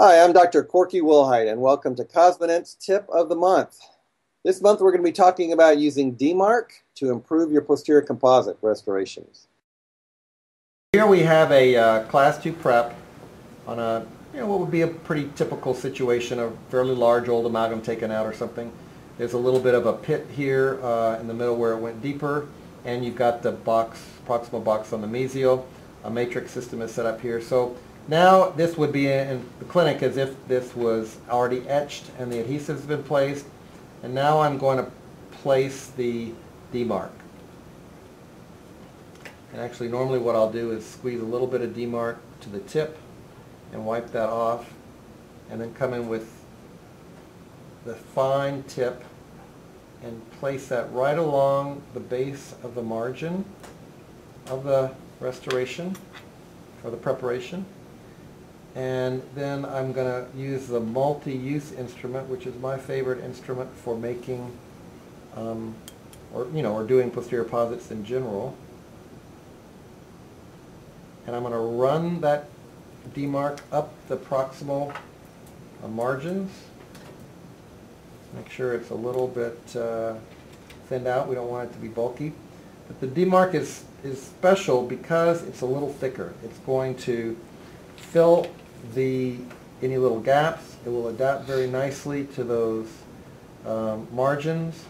Hi, I'm Dr. Corky Willhite, and welcome to Cosmedent's Tip of the Month. This month we're going to be talking about using De-Mark to improve your posterior composite restorations. Here we have a Class 2 prep on a, what would be a pretty typical situation, a fairly large old amalgam taken out or something. There's a little bit of a pit here in the middle where it went deeper, and you've got the box, proximal box on the mesial. A matrix system is set up here. So now this would be in the clinic as if this was already etched and the adhesive's been placed. And now I'm going to place the De-Mark. And actually normally what I'll do is squeeze a little bit of De-Mark to the tip and wipe that off, and then come in with the fine tip and place that right along the base of the margin of the restoration or the preparation. And then I'm going to use the multi-use instrument, which is my favorite instrument for making or doing posterior posits in general. And I'm going to run that De-Mark up the proximal margins. Make sure it's a little bit thinned out. We don't want it to be bulky. But the De-Mark is special because it's a little thicker. It's going to fill any little gaps. It will adapt very nicely to those margins,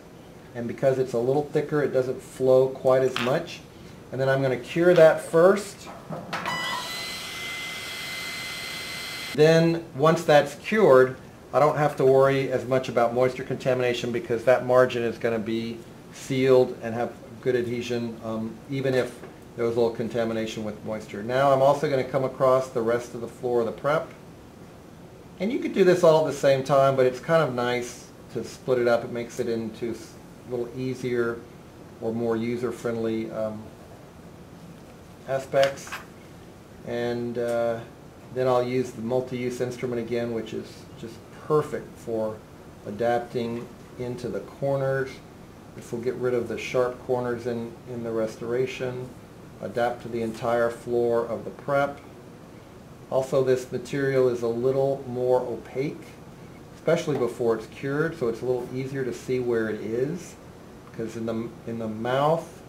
and because it's a little thicker it doesn't flow quite as much. And then I'm going to cure that first. Then once that's cured, I don't have to worry as much about moisture contamination because that margin is going to be sealed and have good adhesion even if there was a little contamination with moisture. Now I'm also going to come across the rest of the floor of the prep. And you could do this all at the same time, but it's kind of nice to split it up. It makes it into a little easier or more user-friendly aspects. And then I'll use the multi-use instrument again, which is just perfect for adapting into the corners. This will get rid of the sharp corners in the restoration. Adapt to the entire floor of the prep. Also, this material is a little more opaque, especially before it's cured, so it's a little easier to see where it is, because in the mouth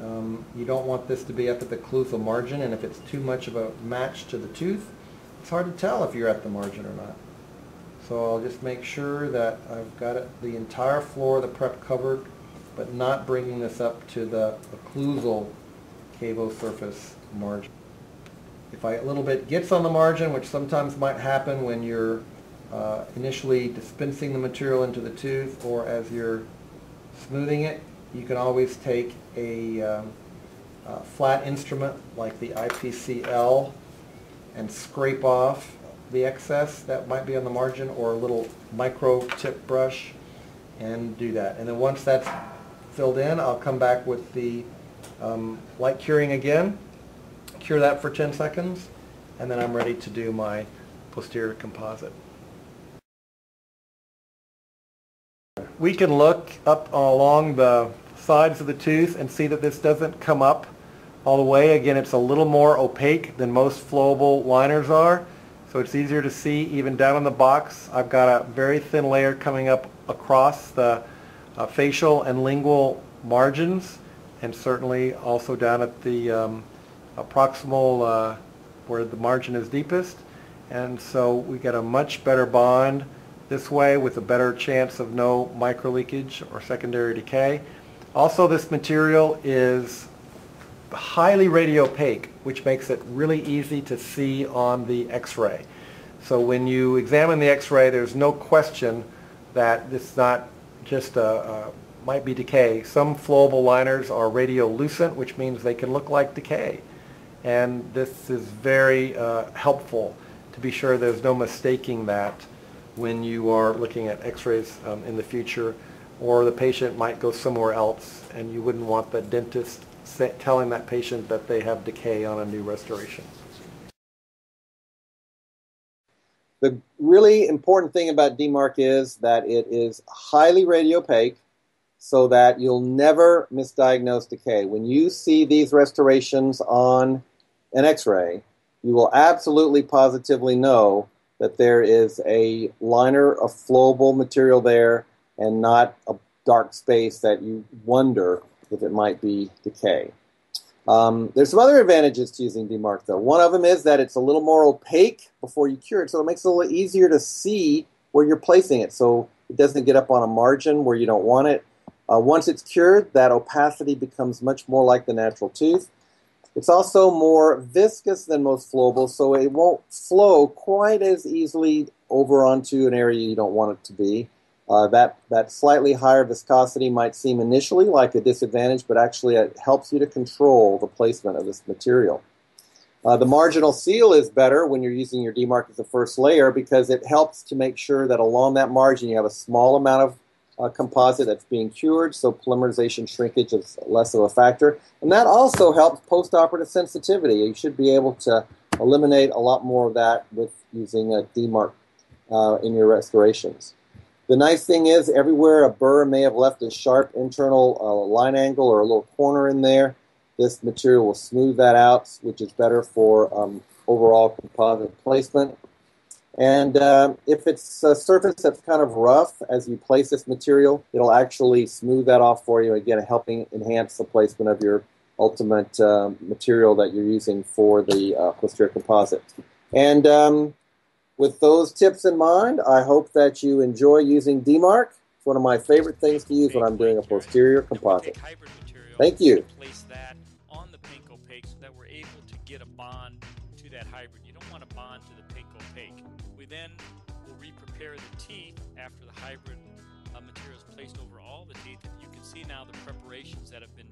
you don't want this to be up at the occlusal margin, and if it's too much of a match to the tooth, it's hard to tell if you're at the margin or not. So I'll just make sure that I've got the entire floor of the prep covered, but not bringing this up to the occlusal cavo surface margin. If a little bit gets on the margin, which sometimes might happen when you're initially dispensing the material into the tooth or as you're smoothing it, you can always take a flat instrument like the IPCL and scrape off the excess that might be on the margin, or a little micro tip brush, and do that. And then once that's filled in, I'll come back with the light curing again, cure that for 10 seconds, and then I'm ready to do my posterior composite. We can look up along the sides of the tooth and see that this doesn't come up all the way. Again, it's a little more opaque than most flowable liners are, so it's easier to see. Even down in the box, I've got a very thin layer coming up across the facial and lingual margins, and certainly also down at the proximal where the margin is deepest. And so we get a much better bond this way with a better chance of no micro leakage or secondary decay. Also, this material is highly radiopaque, which makes it really easy to see on the x-ray. So when you examine the x-ray, there's no question that it's not just a might be decay. Some flowable liners are radiolucent, which means they can look like decay. And this is very helpful to be sure there's no mistaking that when you are looking at x-rays in the future, or the patient might go somewhere else and you wouldn't want the dentist telling that patient that they have decay on a new restoration. The really important thing about De-Mark is that it is highly radiopaque, so that you'll never misdiagnose decay. When you see these restorations on an x-ray, you will absolutely positively know that there is a liner of flowable material there and not a dark space that you wonder if it might be decay. There's some other advantages to using De-Mark, though. One of them is that it's a little more opaque before you cure it, so it makes it a little easier to see where you're placing it, so it doesn't get up on a margin where you don't want it. Once it's cured, that opacity becomes much more like the natural tooth. It's also more viscous than most flowables, so it won't flow quite as easily over onto an area you don't want it to be. That slightly higher viscosity might seem initially like a disadvantage, but actually it helps you to control the placement of this material. The marginal seal is better when you're using your De-Mark as the first layer because it helps to make sure that along that margin you have a small amount of composite that's being cured, so polymerization shrinkage is less of a factor. And that also helps post-operative sensitivity. You should be able to eliminate a lot more of that with using a De-Mark in your restorations. The nice thing is everywhere a burr may have left a sharp internal line angle or a little corner in there, this material will smooth that out, which is better for overall composite placement. And if it's a surface that's kind of rough as you place this material, it'll actually smooth that off for you, again, helping enhance the placement of your ultimate material that you're using for the posterior composite. And with those tips in mind, I hope that you enjoy using De-Mark. It's one of my favorite things to use when I'm doing a posterior composite. Thank you. Place that on the pink opaque so that we're able to get a bond to that hybrid. You don't want to bond to the pink opaque. We then will re-prepare the teeth after the hybrid material is placed over all the teeth. You can see now the preparations that have been